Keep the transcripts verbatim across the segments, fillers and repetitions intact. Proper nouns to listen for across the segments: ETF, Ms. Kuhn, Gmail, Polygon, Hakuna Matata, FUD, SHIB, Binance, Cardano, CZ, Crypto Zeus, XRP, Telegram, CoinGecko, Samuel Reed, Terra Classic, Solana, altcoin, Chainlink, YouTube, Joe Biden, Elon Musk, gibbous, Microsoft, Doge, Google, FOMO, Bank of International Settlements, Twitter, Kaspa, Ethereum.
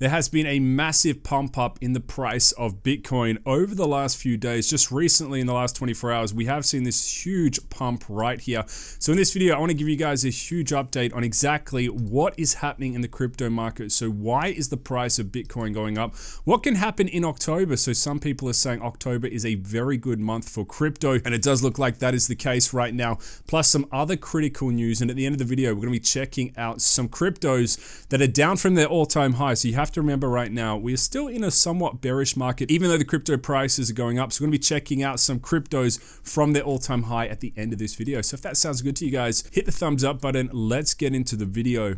There has been a massive pump up in the price of Bitcoin over the last few days. Just recently, in the last twenty-four hours, we have seen this huge pump right here. So in this video, I want to give you guys a huge update on exactly what is happening in the crypto market. So why is the price of Bitcoin going up? What can happen in October? So some people are saying October is a very good month for crypto, and it does look like that is the case right now, plus some other critical news. And at the end of the video, we're going to be checking out some cryptos that are down from their all-time high. So you have to remember right now, we're still in a somewhat bearish market, even though the crypto prices are going up. So we're going to be checking out some cryptos from their all-time high at the end of this video. So if that sounds good to you guys, hit the thumbs up button. Let's get into the video.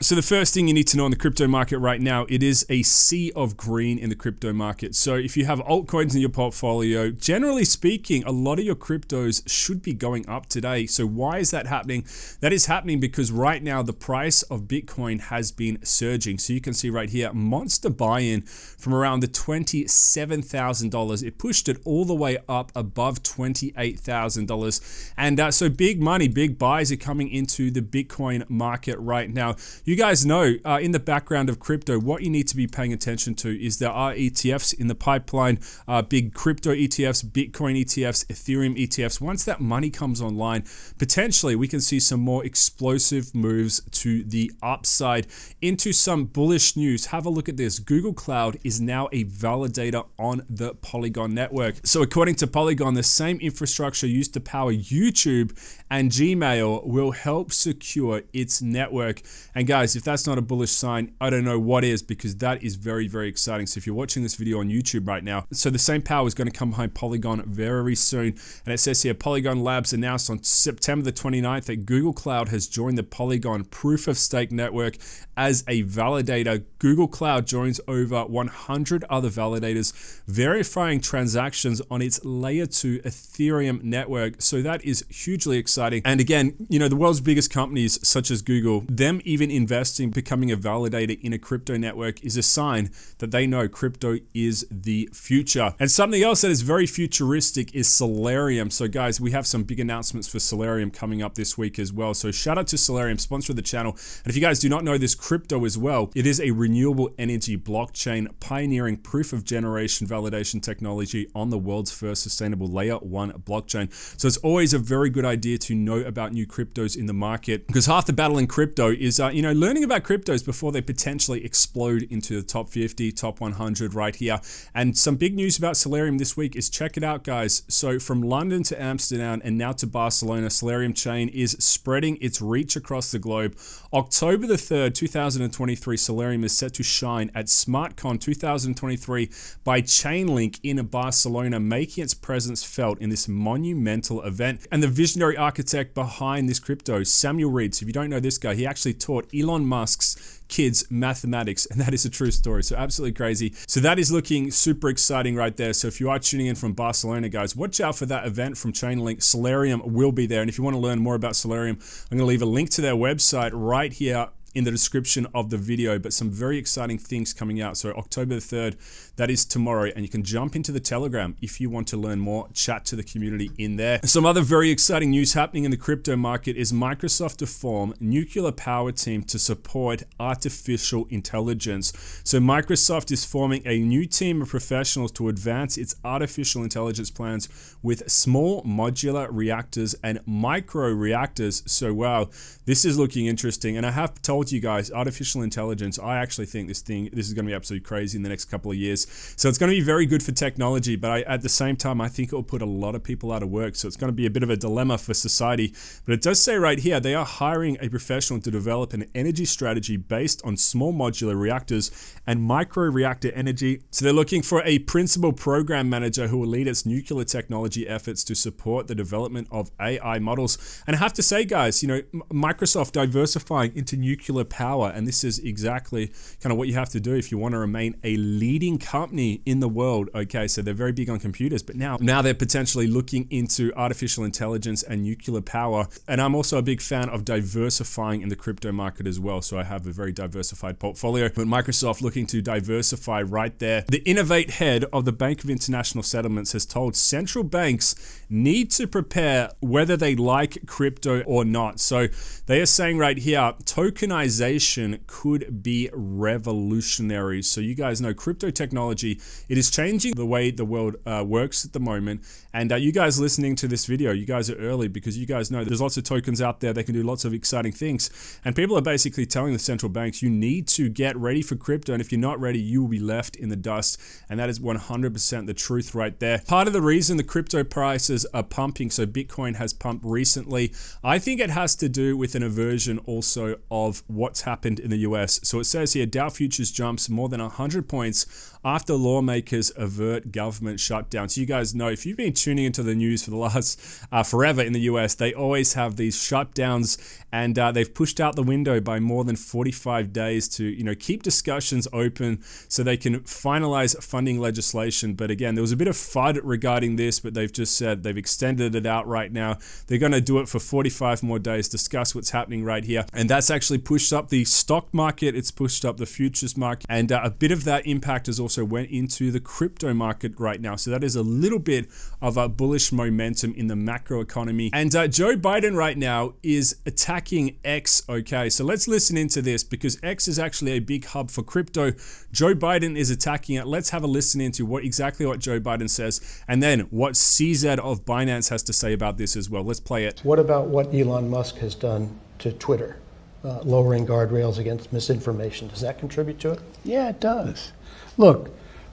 So the first thing you need to know in the crypto market right now, it is a sea of green in the crypto market. So if you have altcoins in your portfolio, generally speaking, a lot of your cryptos should be going up today. So why is that happening? That is happening because right now the price of Bitcoin has been surging. So you can see right here, monster buy-in from around the twenty-seven thousand dollars. It pushed it all the way up above twenty-eight thousand dollars. And uh, so big money, big buys are coming into the Bitcoin market right now. You You guys know uh, in the background of crypto, what you need to be paying attention to is there are E T Fs in the pipeline, uh, big crypto E T Fs, Bitcoin E T Fs, Ethereum E T Fs. Once that money comes online, potentially we can see some more explosive moves to the upside into some bullish news. Have a look at this. Google Cloud is now a validator on the Polygon network. So according to Polygon, the same infrastructure used to power YouTube and Gmail will help secure its network. And guys, if that's not a bullish sign, I don't know what is, because that is very, very exciting. So if you're watching this video on YouTube right now, so the same power is going to come behind Polygon very soon. And it says here, Polygon Labs announced on September the twenty-ninth that Google Cloud has joined the Polygon Proof of Stake network as a validator. Google Cloud joins over one hundred other validators, verifying transactions on its layer two Ethereum network. So that is hugely exciting. And again, you know, the world's biggest companies such as Google, them even investing Investing, becoming a validator in a crypto network is a sign that they know crypto is the future. And something else that is very futuristic is Solareum. So guys, we have some big announcements for Solareum coming up this week as well. So shout out to Solareum, sponsor of the channel. And if you guys do not know this crypto as well, it is a renewable energy blockchain pioneering proof of generation validation technology on the world's first sustainable layer one blockchain. So it's always a very good idea to know about new cryptos in the market, because half the battle in crypto is, uh, you know, learning about cryptos before they potentially explode into the top fifty, top one hundred right here. And some big news about Solareum this week is, check it out, guys. So from London to Amsterdam and now to Barcelona, Solareum chain is spreading its reach across the globe. October the third, two thousand twenty-three, Solareum is set to shine at SmartCon two thousand twenty-three by Chainlink in Barcelona, making its presence felt in this monumental event. And the visionary architect behind this crypto, Samuel Reed. So if you don't know this guy, he actually taught Elon Musk's kids mathematics, and that is a true story. So absolutely crazy. So that is looking super exciting right there. So if you are tuning in from Barcelona, guys, watch out for that event from Chainlink. Solareum will be there. And if you want to learn more about Solareum, I'm going to leave a link to their website right here in the description of the video. But some very exciting things coming out. So October the third, that is tomorrow, and you can jump into the Telegram if you want to learn more, chat to the community in there. Some other very exciting news happening in the crypto market is Microsoft to form nuclear power team to support artificial intelligence. So Microsoft is forming a new team of professionals to advance its artificial intelligence plans with small modular reactors and micro reactors. So wow, this is looking interesting. And I have told you guys, artificial intelligence, I actually think this thing this is going to be absolutely crazy in the next couple of years. So it's going to be very good for technology, but I, at the same time, I think it will put a lot of people out of work. So it's going to be a bit of a dilemma for society. But it does say right here, they are hiring a professional to develop an energy strategy based on small modular reactors and micro reactor energy. So they're looking for a principal program manager who will lead its nuclear technology efforts to support the development of A I models. And I have to say, guys, you know, Microsoft diversifying into nuclear power, and this is exactly kind of what you have to do if you want to remain a leading company in the world. Okay, so they're very big on computers, but now now they're potentially looking into artificial intelligence and nuclear power. And I'm also a big fan of diversifying in the crypto market as well, so I have a very diversified portfolio. But Microsoft looking to diversify right there. The Innovate head of the Bank of International Settlements has told central banks need to prepare whether they like crypto or not. So they are saying right here, tokenized tokenization could be revolutionary. So you guys know crypto technology, it is changing the way the world uh, works at the moment. And uh, you guys listening to this video, you guys are early because you guys know there's lots of tokens out there. They can do lots of exciting things. And people are basically telling the central banks, you need to get ready for crypto. And if you're not ready, you will be left in the dust. And that is one hundred percent the truth right there. Part of the reason the crypto prices are pumping, so Bitcoin has pumped recently, I think it has to do with an aversion also of what's happened in the U S. So it says here, Dow futures jumps more than one hundred points after lawmakers avert government shutdown. So you guys know, if you've been tuning into the news for the last uh, forever in the U S, they always have these shutdowns, and uh, they've pushed out the window by more than forty-five days to, you know, keep discussions open so they can finalize funding legislation. But again, there was a bit of FUD regarding this, but they've just said they've extended it out right now. They're going to do it for forty-five more days, discuss what's happening right here. And that's actually pushed up the stock market. It's pushed up the futures market. And uh, a bit of that impact has also went into the crypto market right now. So that is a little bit of a bullish momentum in the macro economy. And uh, Joe Biden right now is attacking X. Okay, so let's listen into this because X is actually a big hub for crypto. Joe Biden is attacking it. Let's have a listen into what exactly what Joe Biden says and then what C Z of Binance has to say about this as well. Let's play it. What about what Elon Musk has done to Twitter, uh, lowering guardrails against misinformation? Does that contribute to it? Yeah, it does. Look,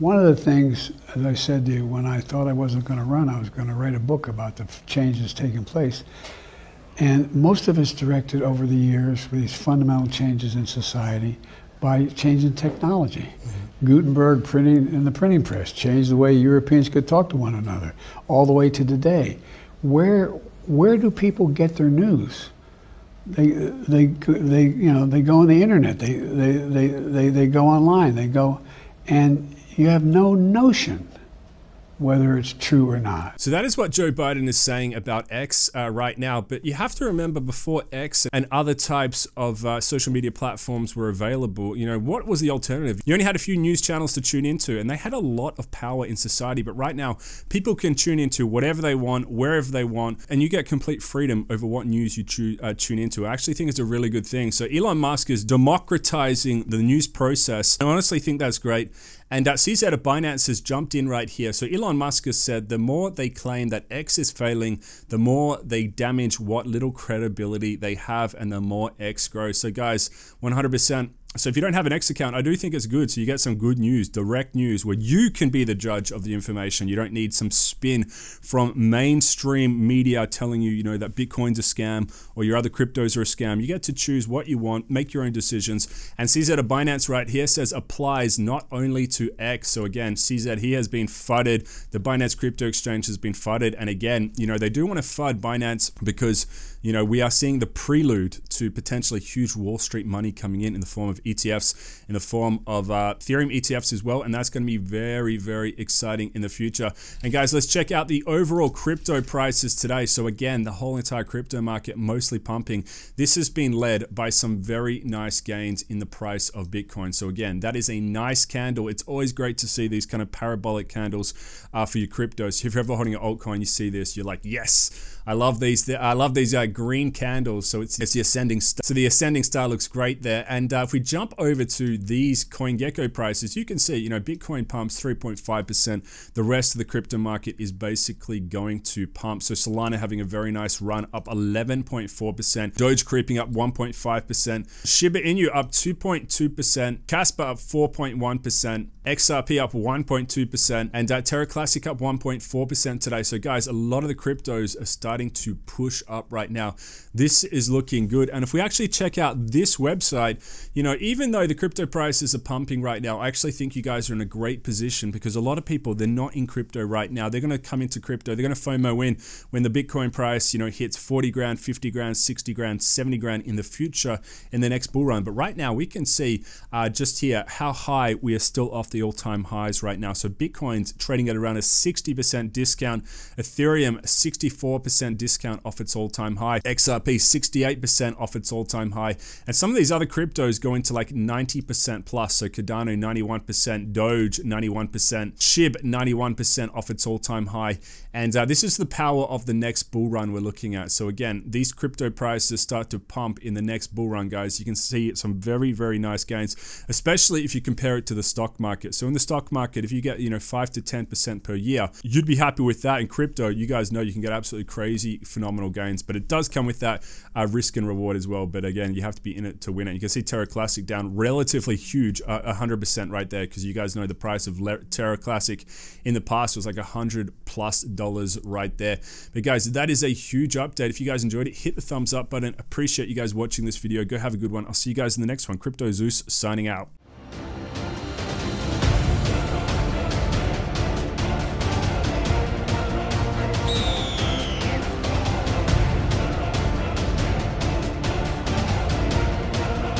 one of the things, as I said to you, when I thought I wasn't going to run, I was going to write a book about the changes taking place. And most of it's directed over the years with these fundamental changes in society by changing technology. Mm-hmm. Gutenberg printing and the printing press changed the way Europeans could talk to one another, all the way to today. Where, where do people get their news? They, they, they, you know, they go on the internet, they, they, they, they, they go online, they go, and you have no notion whether it's true or not. So that is what Joe Biden is saying about X uh, right now. But you have to remember, before X and other types of uh, social media platforms were available, you know, what was the alternative? You only had a few news channels to tune into, and they had a lot of power in society. But right now, people can tune into whatever they want, wherever they want, and you get complete freedom over what news you choose, uh, tune into. I actually think it's a really good thing. So Elon Musk is democratizing the news process. I honestly think that's great. And uh, C Z of Binance has jumped in right here. So Elon Musk has said, the more they claim that X is failing, the more they damage what little credibility they have and the more X grows. So guys, one hundred percent. So if you don't have an X account, I do think it's good. So you get some good news, direct news, where you can be the judge of the information. You don't need some spin from mainstream media telling you, you know, that Bitcoin's a scam or your other cryptos are a scam. You get to choose what you want, make your own decisions. And C Z of Binance right here says applies not only to X. So again, C Z, he has been fudded. The Binance crypto exchange has been fudded. And again, you know, they do want to fud Binance because, you know, we are seeing the prelude to potentially huge Wall Street money coming in in the form of E T Fs, in the form of uh, Ethereum E T Fs as well. And that's going to be very, very exciting in the future. And guys, let's check out the overall crypto prices today. So again, the whole entire crypto market mostly pumping. This has been led by some very nice gains in the price of Bitcoin. So again, that is a nice candle. It's always great to see these kind of parabolic candles uh, for your cryptos. So if you're ever holding an altcoin, you see this, you're like, yes, I love these. I love these uh, green candles. So it's, it's the ascending star. So the ascending star looks great there. And uh, if we jump over to these CoinGecko prices, you can see, you know, Bitcoin pumps three point five percent. The rest of the crypto market is basically going to pump. So Solana having a very nice run, up eleven point four percent. Doge creeping up one point five percent. Shiba Inu up two point two percent. Kaspa up four point one percent. X R P up one point two percent. And uh, Terra Classic up one point four percent today. So guys, a lot of the cryptos are starting to push up right now. This is looking good. And if we actually check out this website, you know, even though the crypto prices are pumping right now, I actually think you guys are in a great position because a lot of people, they're not in crypto right now. They're going to come into crypto. They're going to FOMO in when the Bitcoin price, you know, hits forty grand, fifty grand, sixty grand, seventy grand in the future in the next bull run. But right now we can see uh, just here how high we are still off the all-time highs right now. So Bitcoin's trading at around a sixty percent discount. Ethereum, sixty-four percent discount off its all-time high. X R P, sixty-eight percent off its all-time high. And some of these other cryptos go into like ninety percent plus. So Cardano, ninety-one percent. Doge, ninety-one percent. S H I B, ninety-one percent off its all-time high. And uh, this is the power of the next bull run we're looking at. So again, these crypto prices start to pump in the next bull run, guys. You can see some very, very nice gains, especially if you compare it to the stock market. So in the stock market, if you get, you know, five to ten percent per year, you'd be happy with that. In crypto, you guys know you can get absolutely crazy, phenomenal gains, but it does come with that uh, risk and reward as well. But again, you have to be in it to win it. You can see Terra Classic down relatively huge, uh, one hundred percent right there, because you guys know the price of Terra Classic in the past was like one hundred plus dollars right there. But guys, that is a huge update. If you guys enjoyed it, hit the thumbs up button. Appreciate you guys watching this video. Go have a good one. I'll see you guys in the next one. Crypto Zeus signing out.